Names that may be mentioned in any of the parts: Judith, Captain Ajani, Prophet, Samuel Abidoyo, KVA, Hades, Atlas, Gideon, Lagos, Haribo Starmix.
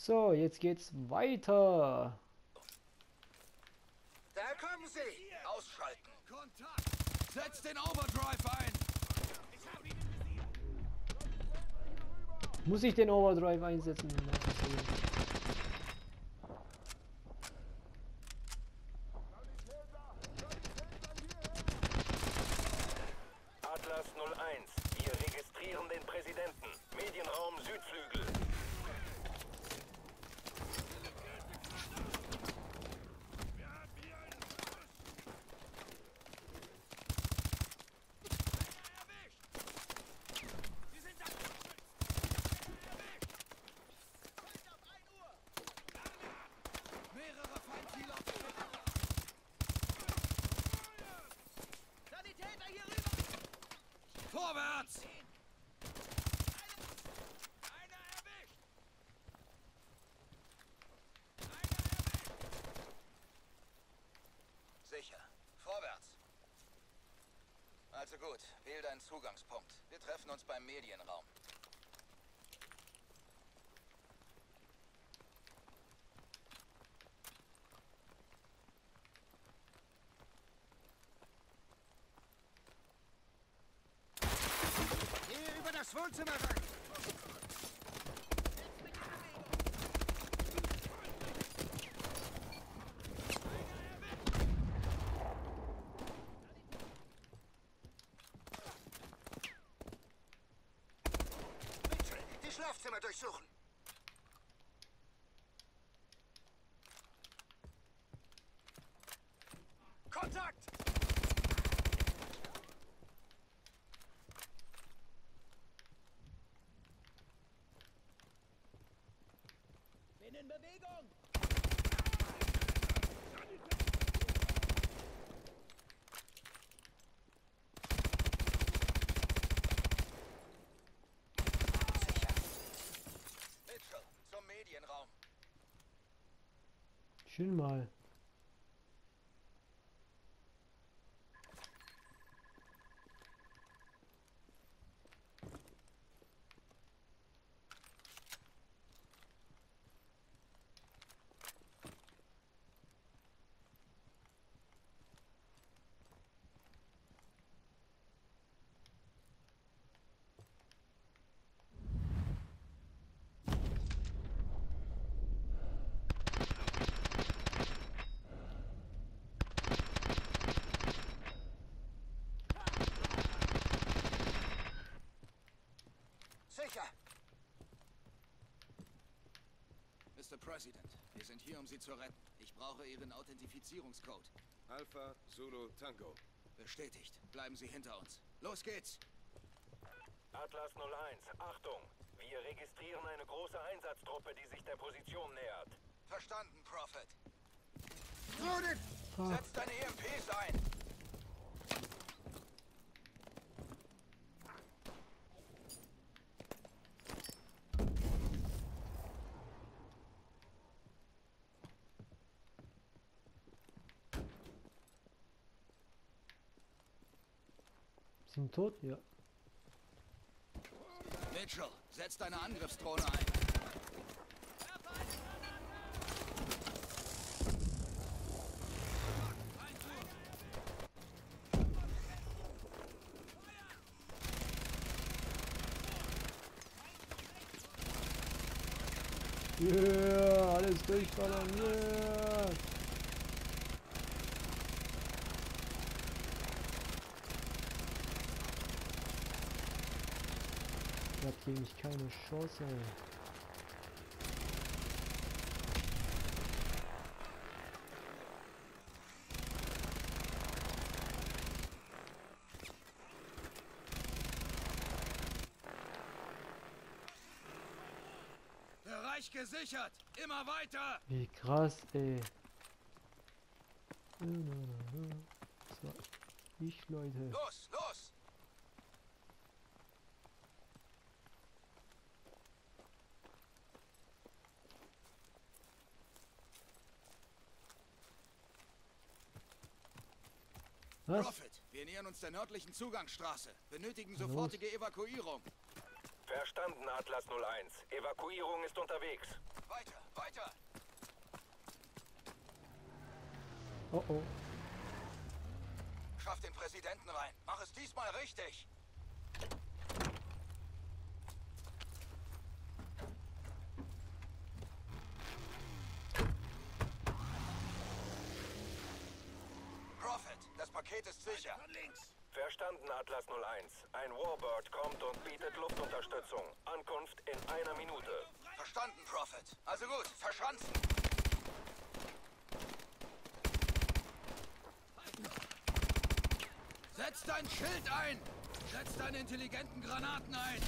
So, jetzt geht's weiter. Da kommen sie! Ausschalten! Kontakt! Setz den Overdrive ein! Muss ich den Overdrive einsetzen? Atlas 01, wir registrieren den Präsidenten. Medienraum Südflügel. Vorwärts! Einer erwischt! Sicher. Vorwärts! Also gut, wähl deinen Zugangspunkt. Wir treffen uns beim Medienraum. Das Wohnzimmer rein! Mitchell, die Schlafzimmer durchsuchen! Kontakt! In Bewegung! Sicher! Mitchell, zum Medienraum! Schön mal. Mr. President, wir sind hier, um Sie zu retten. Ich brauche Ihren Authentifizierungscode. Alpha, Zulu, Tango. Bestätigt. Bleiben Sie hinter uns. Los geht's! Atlas 01, Achtung! Wir registrieren eine große Einsatztruppe, die sich der Position nähert. Verstanden, Prophet. Judith! Setz deine EMPs ein! Sind tot, ja. Mitchell, setz deine Angriffsdrohne ein. Yeah, alles durchballern, yeah. Hat gegen mich keine Chance. Bereich gesichert, immer weiter. Wie krass, ey. So, ich Leute. Los, los. Was? Prophet, wir nähern uns der nördlichen Zugangsstraße. Benötigen sofortige Evakuierung. Verstanden, Atlas 01. Evakuierung ist unterwegs. Weiter, weiter! Oh oh. Schaff den Präsidenten rein. Mach es diesmal richtig. Prophet, das Paket ist sicher. Verstanden, Atlas 01. Ein Warbird kommt und bietet Luftunterstützung. Ankunft in einer Minute. Verstanden, Prophet. Also gut, verschanzen. Setz dein Schild ein! Setz deine intelligenten Granaten ein!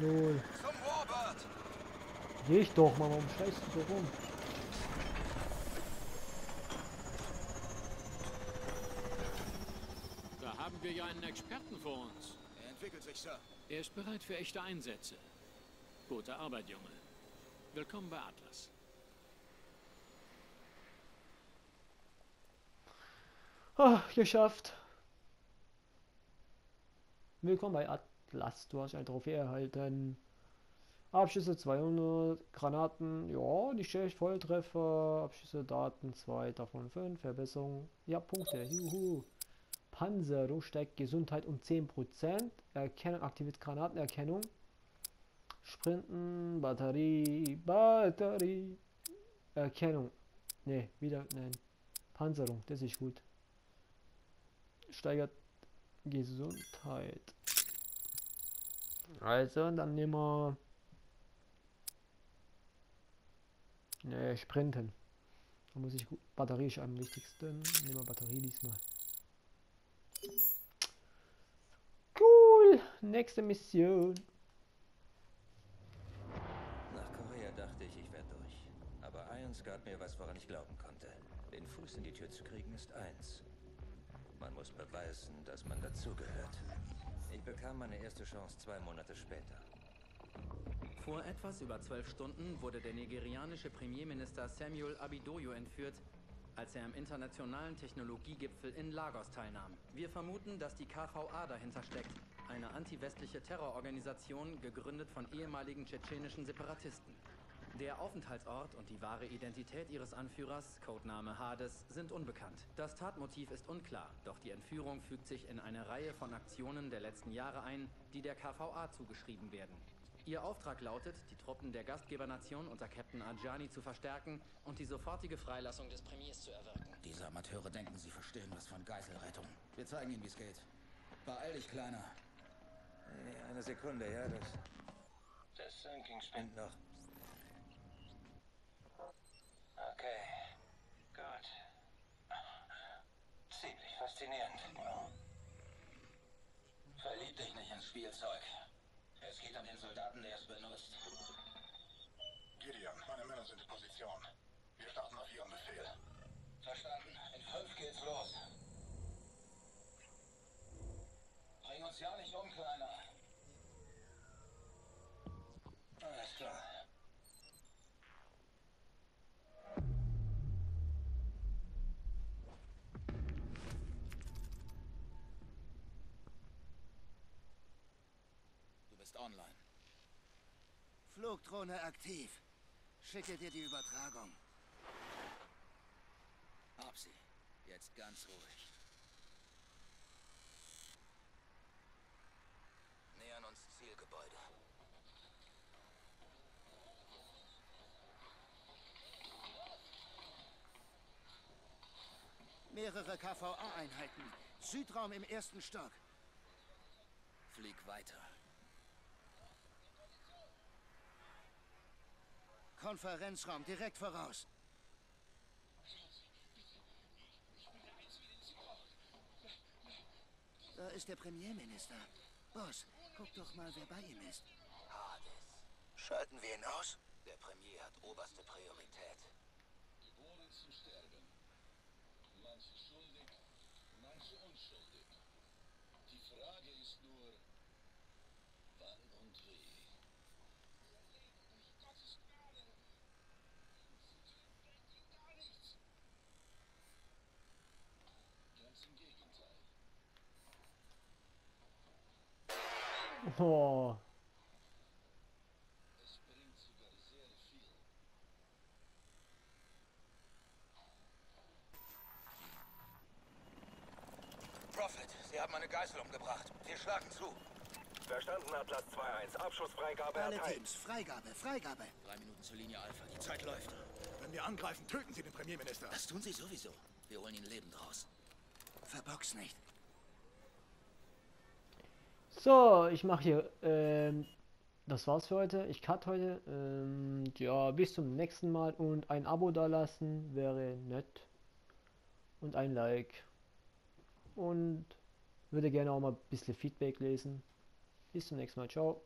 Null. Zum Warbird! Geh ich doch mal, warum scheißt du so rum? Da haben wir ja einen Experten vor uns. Er entwickelt sich, Sir. Er ist bereit für echte Einsätze. Gute Arbeit, Junge. Willkommen bei Atlas. Ach, geschafft. Willkommen bei Atlas. Du hast eine Trophäe erhalten. Abschüsse 200, Granaten, ja, nicht schlecht, Volltreffer, Abschüsse, Daten, 2 davon 5, Verbesserung, ja, Punkte, juhu. Panzerung steigt Gesundheit um 10%, Erkennung, aktiviert Granatenerkennung, Sprinten, Batterie, Erkennung, ne, wieder, nein, Panzerung, das ist gut. Steigert Gesundheit. Also, dann nehmen wir... Ne, Sprinten. Da muss ich... Batterie ist am wichtigsten. Nehmen wir Batterie diesmal. Cool! Nächste Mission. Nach Korea dachte ich, ich wäre durch. Aber Irons gab mir was, woran ich glauben konnte. Den Fuß in die Tür zu kriegen ist eins. Man muss beweisen, dass man dazugehört. Ich bekam meine erste Chance 2 Monate später. Vor etwas über 12 Stunden wurde der nigerianische Premierminister Samuel Abidoyo entführt, als er am internationalen Technologiegipfel in Lagos teilnahm. Wir vermuten, dass die KVA dahinter steckt, eine antiwestliche Terrororganisation, gegründet von ehemaligen tschetschenischen Separatisten. Der Aufenthaltsort und die wahre Identität ihres Anführers, Codename Hades, sind unbekannt. Das Tatmotiv ist unklar, doch die Entführung fügt sich in eine Reihe von Aktionen der letzten Jahre ein, die der KVA zugeschrieben werden. Ihr Auftrag lautet, die Truppen der Gastgebernation unter Captain Ajani zu verstärken und die sofortige Freilassung des Premiers zu erwirken. Diese Amateure denken, sie verstehen was von Geiselrettung. Wir zeigen ihnen, wie es geht. Beeil dich, Kleiner. Hey, eine Sekunde, ja, das Sinking spinnt noch. Okay, gut. Ziemlich faszinierend. Verlieb dich nicht ins Spielzeug. Es geht an den Soldaten, der es benutzt. Gideon, meine Männer sind in Position. Wir starten auf ihren Befehl. Verstanden. In 5 geht's los. Bring uns ja nicht um, Kleiner. Alles klar. Online. Flugdrohne aktiv. Schicke dir die Übertragung. Hab sie. Jetzt ganz ruhig. Nähern uns Zielgebäude. Mehrere KVA-Einheiten. Südraum im 1. Stock. Flieg weiter. Konferenzraum direkt voraus. Da ist der Premierminister. Boss, guck doch mal, wer bei ihm ist. Hades. Schalten wir ihn aus? Der Premier hat oberste Priorität. Die Wohlen zu sterben. Oh. Es bringt sogar sehr viel. Prophet, Sie haben eine Geißel umgebracht. Wir schlagen zu. Verstanden, Atlas 2-1. Abschussfreigabe erteilt. Alle Teams, Freigabe. 3 Minuten zur Linie Alpha. Die Zeit läuft. Wenn wir angreifen, töten Sie den Premierminister. Das tun Sie sowieso. Wir holen ihn lebend raus. Verbox nicht. So, ich mache hier, das war's für heute. Ich cut heute. Ja, bis zum nächsten Mal und ein Abo dalassen wäre nett. Und ein Like. Und würde gerne auch mal ein bisschen Feedback lesen. Bis zum nächsten Mal. Ciao.